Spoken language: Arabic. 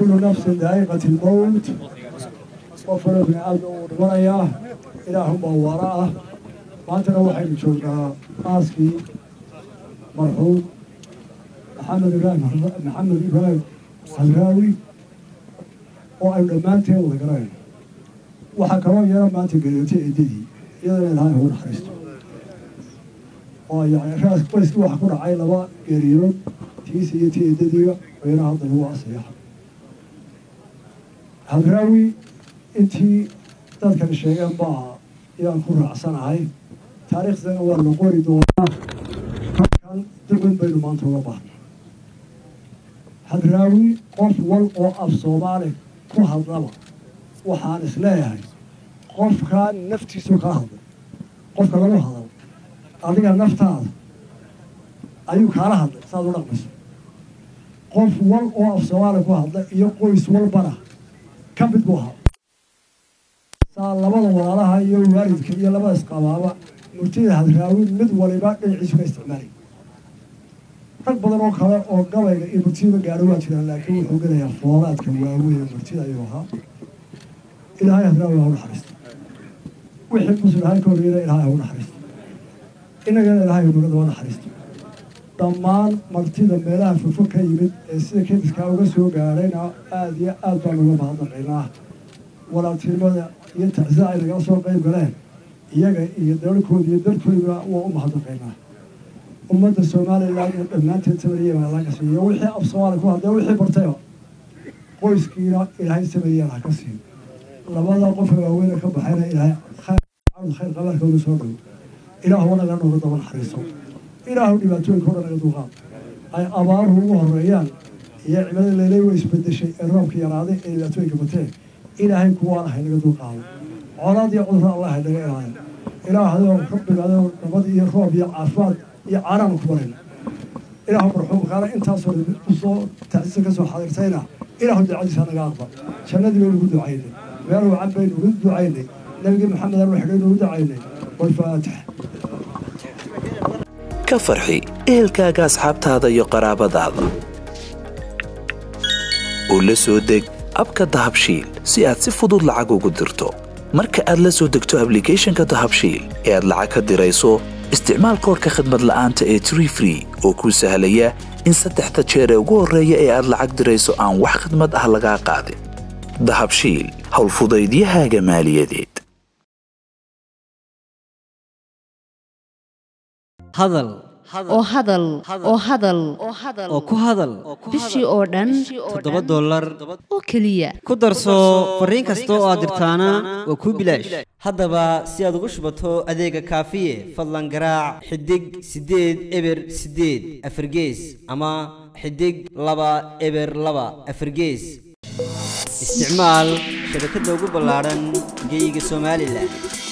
كل نفس ذائقة الموت وفرق من أرض ورياه إلهما وراءه. ما تروحي بشوكا ماسكي مرحوم محمد إبراهيم حضراوي وأنا مانتي ولا قراي وحكروا يا مانتي قريتي إيدي يلا الهاي هو الحريستو يعني راس كويس وحكروا عيلة قريرون تيسي تي إيدي ويرى هذا هو أصيح حضراوي أنتي تذكر الشيء ما يأكل رأسنا هاي تاريخ زين ولا قوري دونا كان تقول بينو ما نتوقع بعض حضراوي قف والقاف صومالي كلها ضربة وحارس لا يعني قف كان نفتي سكاهض قف كان له هذا أرجع نفط هذا أيو كاره صار له مس قف والقاف صومالي كلها يقوي سوال برا كم بتبوها صار لبلا وراها يوم وارد كذي لبلا إسقاطها مرتين حضراوي مدولي بعد يعيش في استعماري هل بدنا نقول أوقات المرتين قاروات كنا لكن وحنا يفوضات كنا المرتين أيوها إلى هاي حضراوي هون حريص ويحب مثل هاي كوريا إلى هاي هون حريص إن قال إلى هاي هون دوان حريص ضمان مرتين الملاها في فكه يمد السنة كده كأوجس هو قارينا آدي آدم من بعض العلاج ولا تلمذ يتعزى إلى قصر قريب قليل يقدر يكون وهم هذا قيمة أمة الصومالي لا يمنعت التمرية من الله كسيه ويحيى أبصارك وهذا ويحيى برتيا قيس كيرا إلى هاي التمرية على كسيه لبعض قفل وين كب حينا إلى خير قبلك ونسوله إلى هون لأنه غضب حريصه إلى هون يبتون كورا يدوها أي أباره وهريان يعمل اللي ويسبد الشيء الرمك يراضي إلى يبتون كبتين إلى هاي كوارا هاي يدوها عراضي عذر الله دقيقة إلى هذا رب هذا نبض يخوف يعفاد يعران كبرنا إلى هم رحوم خلا أنت صور صور تعزك صور حضرتنا إلى هم دعيس أنا قاطع شنو ذي يقول دعيني ويروح عن بين يقول دعيني نبي محمد يروح يقول دعيني والفاتح كفرحي إلكا جاس حبت هذا يقرب هذا ولسودك أبكى ذهب شيل سيأت سفودو العجو قدرته marka aad la soo degto application-ka dahabshiil ee aad lacag ka dirayso isticmaal koodka khidmad la'aanta ee TreeFree oo kuu sahlaya in saddexda jeer ee ugu horeeya ee aad lacag dirayso aan wax khidmad ah laga qaadin dahabshiil hawl fudaydiyahaaga maaliyadeed hadal oo ku hadal bishii oo dhan $7 oo kaliya ku darso fariin kasta oo aad dirtaana waa ku bilaash haddaba si aad ugu shubato adeega kaafiye fadlan garaac xidig 8 eber 8 gees ama xidig 2 eber 2 gees isticmaal shirkadda ugu ballaaran geeyiga Soomaaliland